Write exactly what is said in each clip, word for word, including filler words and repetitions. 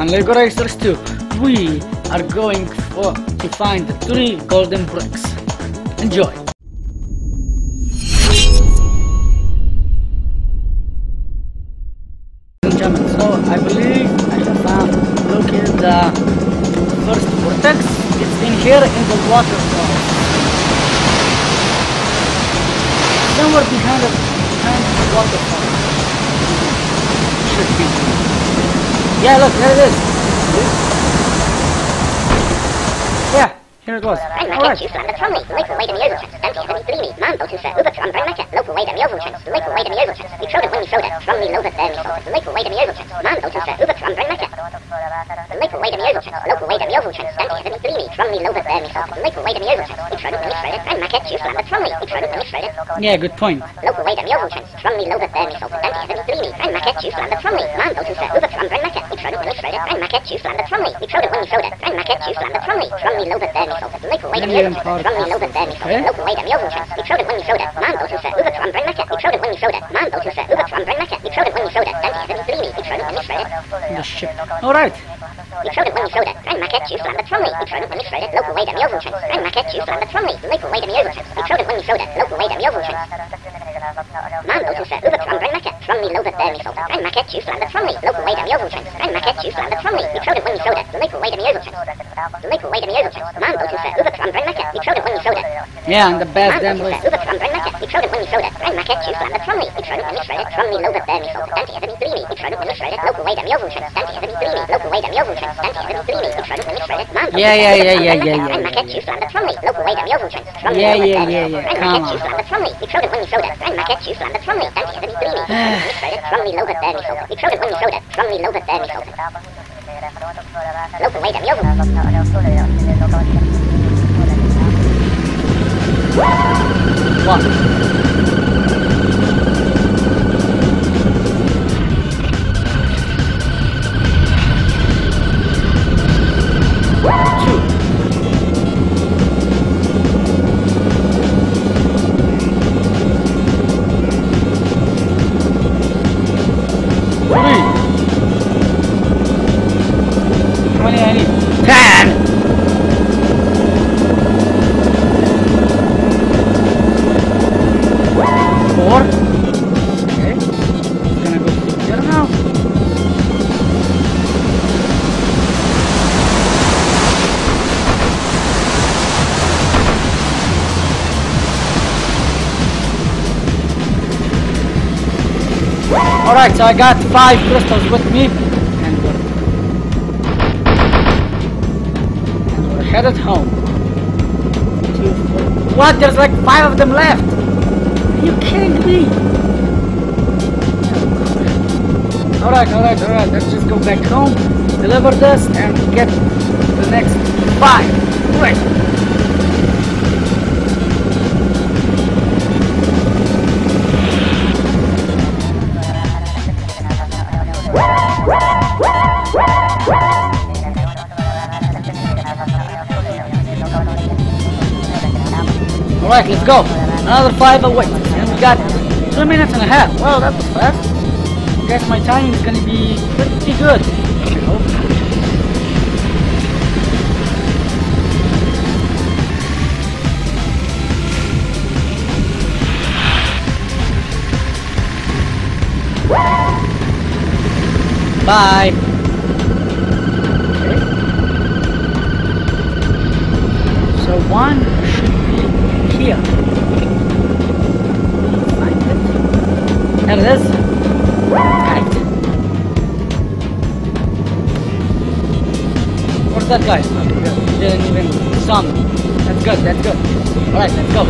On Lego Racers two, we are going for, to find the three golden bricks. Enjoy! So I believe I have found, look at the first vortex, it's in here in the waterfall. Somewhere behind the, behind the waterfall. Should be. Yeah, look, there it is. Yeah, here it goes. Yeah, good point. Alright. Yeah, and the best damn Yeah, yeah, yeah, yeah, yeah, yeah. Yeah, yeah, yeah, yeah. Come on. What? Alright, so I got five crystals with me, and we're, and we're headed home. What? There's like five of them left! Are you kidding me? Alright, alright, alright, let's just go back home, deliver this, and get the next five. Wait! Alright, let's go. Another five away. And we got two minutes and a half. Well, that was fast. I guess my timing is gonna be pretty good. I hope. Bye. Okay. So one should be here. Find it. There it is. Right. Where's that guy? He didn't even saw me. That's good, that's good. Alright, let's go.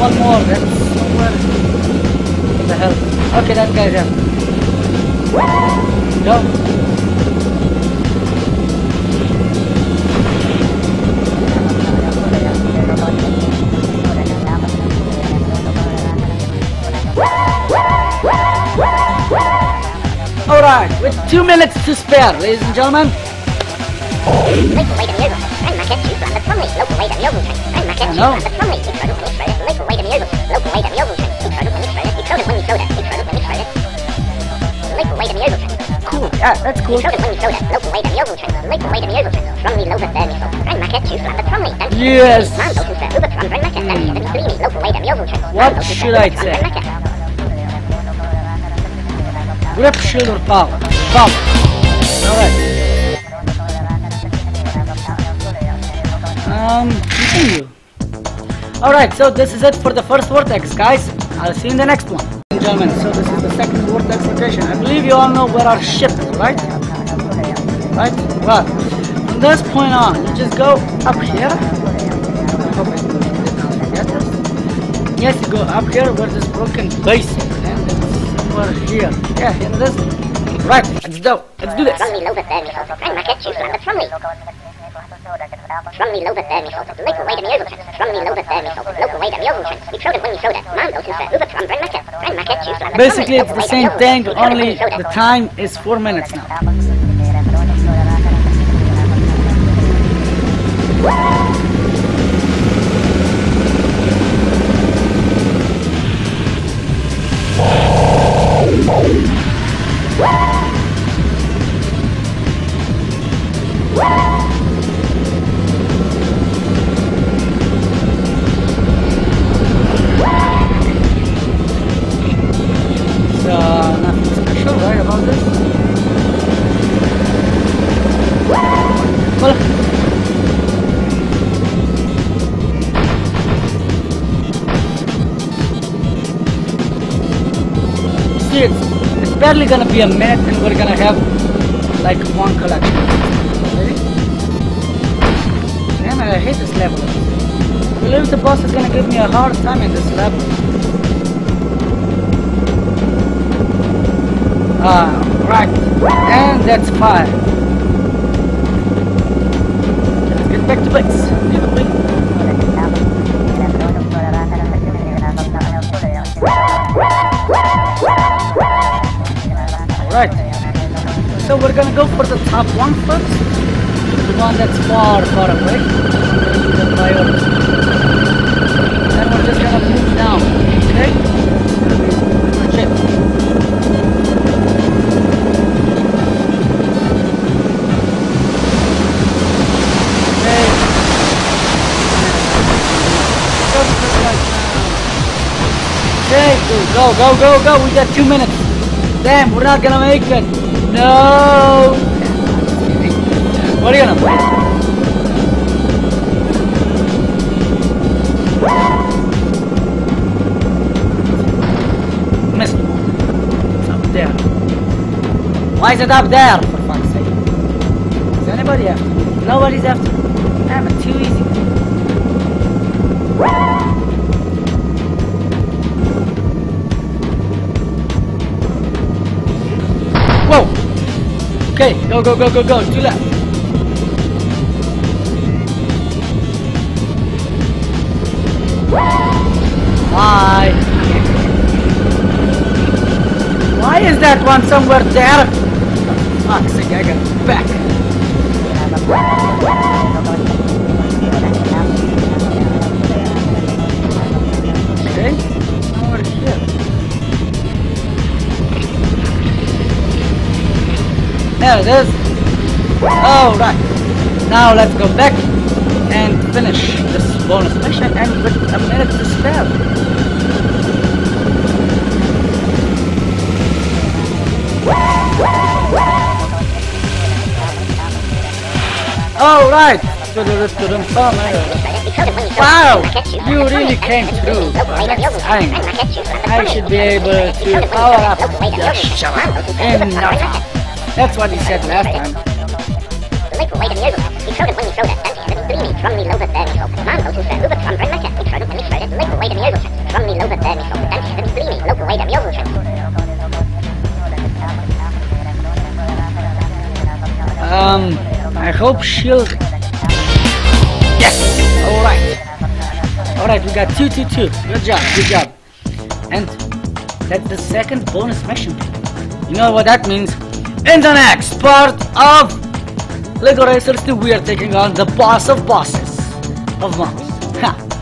One more, that's somewhere. What the hell? Okay, that guy's out. Go. No. Alright, with two minutes to spare, ladies and gentlemen. I know. Cool, yeah, that's cool. Yes. What should I say? Grip shield or power? Power. Alright. Um, continue. Alright, so this is it for the first vortex, guys. I'll see you in the next one. Gentlemen, so this is the second vortex location. I believe you all know where our ship is, right? Right? Well, from this point on, you just go up here. I hope I didn't get this. Yes, you go up here where this broken base is. Over here. Yeah, in this. Right, let's do. Let's do this. Strongly low thermic also. Prime market choose from the strongly. Strongly low thermic also. Make away the muzzle trend. Strongly low thermic also. Look away the muzzle trend. We showed it when you showed it. Mando to set. Uber from prime market. Prime market choose from the strongly. Basically, it's the same thing, only the time is four minutes now. It's barely gonna be a minute and we're gonna have like one collection. Ready? Man, I hate this level. I believe the boss is gonna give me a hard time in this level. Ah, uh, right. And that's five. Let's get back to base. Right, so we're gonna go for the top one first, the one that's far, far away, the priority. Then we're just gonna move down, okay? Okay, okay. Go, go, go, go, we got two minutes. Damn, we're not gonna make it. No. What are you gonna do? Missed. It's up there. Why is it up there? For fuck's sake. Is anybody after me? Nobody's after me. Damn, it's too easy. Whoa! Okay, go, go, go, go, go, to left. Why? Why is that one somewhere there? Fuck's sake, I got back. Okay, now we're here. There it is. Alright. Now let's go back and finish this bonus mission and with a minute to spare. Alright. Wow. You really came through. I should be able to power up the shot in no time. That's what he said last time. Um, I hope she'll... Yes! Alright. Alright, we got two, two, two. Good job, good job. And that's the second bonus mission. You know what that means? In the next part of Lego Racers two, we are taking on the boss of bosses of mobs. Ha!